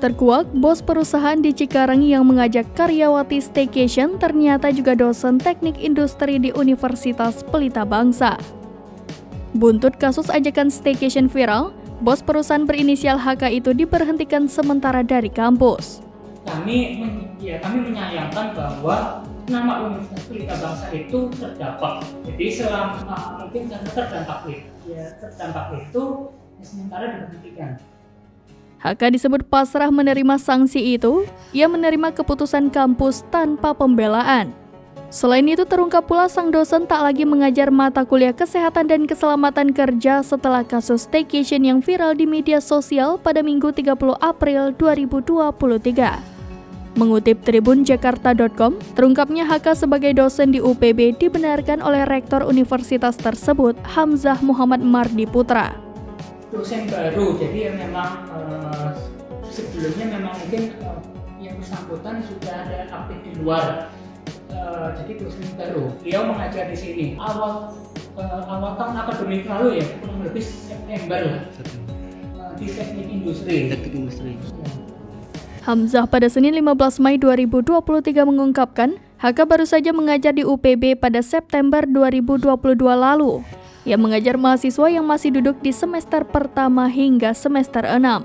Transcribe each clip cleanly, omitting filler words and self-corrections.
Terkuak, bos perusahaan di Cikarang yang mengajak karyawati staycation ternyata juga dosen teknik industri di Universitas Pelita Bangsa. Buntut kasus ajakan staycation viral, bos perusahaan berinisial HK itu diberhentikan sementara dari kampus. Kami menyayangkan bahwa nama Universitas Pelita Bangsa itu terdampak. Jadi selama mungkin karena terdampak itu sementara diberhentikan. HK disebut pasrah menerima sanksi itu, ia menerima keputusan kampus tanpa pembelaan. Selain itu terungkap pula sang dosen tak lagi mengajar mata kuliah kesehatan dan keselamatan kerja setelah kasus staycation yang viral di media sosial pada Minggu 30 April 2023. Mengutip TribunJakarta.com, terungkapnya HK sebagai dosen di UPB dibenarkan oleh rektor universitas tersebut, Hamzah Muhammad Mardi Putra. Dosen baru, jadi memang sebelumnya memang mungkin yang bersangkutan sudah ada aktif di luar, jadi dosen baru. Beliau mengajar di sini awal tahun akademik lalu ya, kurang lebih September lah, di teknik industri. Hamzah pada Senin 15 Mei 2023 mengungkapkan HK baru saja mengajar di UPB pada September 2022 lalu. Ia mengajar mahasiswa yang masih duduk di semester pertama hingga semester 6.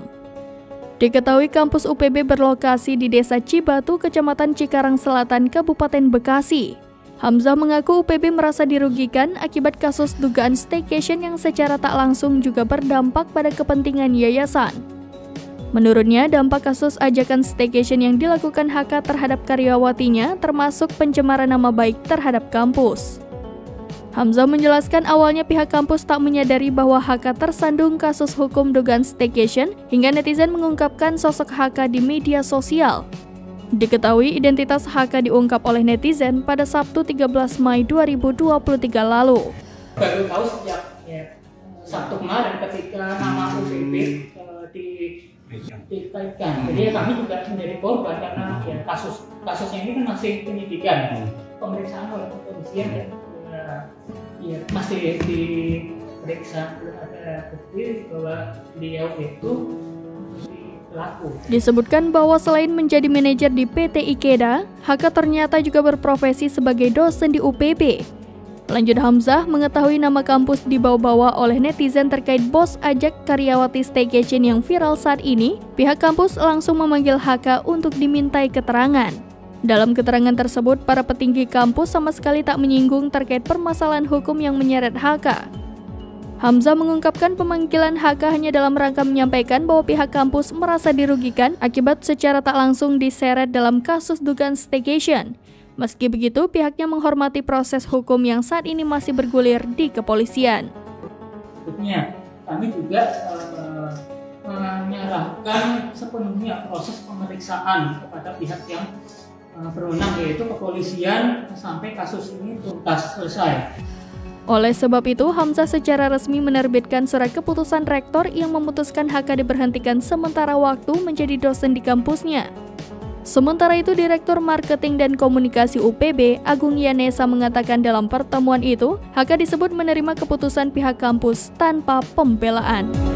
Diketahui kampus UPB berlokasi di Desa Cibatu, Kecamatan Cikarang Selatan, Kabupaten Bekasi. Hamzah mengaku UPB merasa dirugikan akibat kasus dugaan staycation yang secara tak langsung juga berdampak pada kepentingan yayasan. Menurutnya, dampak kasus ajakan staycation yang dilakukan HK terhadap karyawatinya termasuk pencemaran nama baik terhadap kampus. Hamzah menjelaskan awalnya pihak kampus tak menyadari bahwa HK tersandung kasus hukum dugaan staycation hingga netizen mengungkapkan sosok HK di media sosial. Diketahui identitas HK diungkap oleh netizen pada Sabtu 13 Mei 2023 lalu. Baru tahu sejak Sabtu kemarin ketika nama UPB dikaitkan. Jadi kami juga menjadi korban karena kasusnya ini kan masih penyidikan, pemeriksaan oleh kepolisian. Ya, masih diperiksa, belum ada bukti bahwa beliau itu pelaku. Disebutkan bahwa selain menjadi manajer di PT Ikeda, HK ternyata juga berprofesi sebagai dosen di UPB. Lanjut Hamzah, mengetahui nama kampus dibawa-bawa oleh netizen terkait bos ajak karyawati staycation yang viral saat ini, pihak kampus langsung memanggil HK untuk dimintai keterangan. Dalam keterangan tersebut, para petinggi kampus sama sekali tak menyinggung terkait permasalahan hukum yang menyeret HK. Hamzah mengungkapkan pemanggilan HK hanya dalam rangka menyampaikan bahwa pihak kampus merasa dirugikan akibat secara tak langsung diseret dalam kasus dugaan staycation. Meski begitu, pihaknya menghormati proses hukum yang saat ini masih bergulir di kepolisian. Berikutnya, kami juga menyerahkan sepenuhnya proses pemeriksaan kepada pihak yang berwenang, yaitu kepolisian, sampai kasus ini tuntas selesai. Oleh sebab itu, Hamzah secara resmi menerbitkan surat keputusan rektor yang memutuskan HK diberhentikan sementara waktu menjadi dosen di kampusnya. Sementara itu, Direktur Marketing dan Komunikasi UPB, Agung Yanesa, mengatakan dalam pertemuan itu, HK disebut menerima keputusan pihak kampus tanpa pembelaan.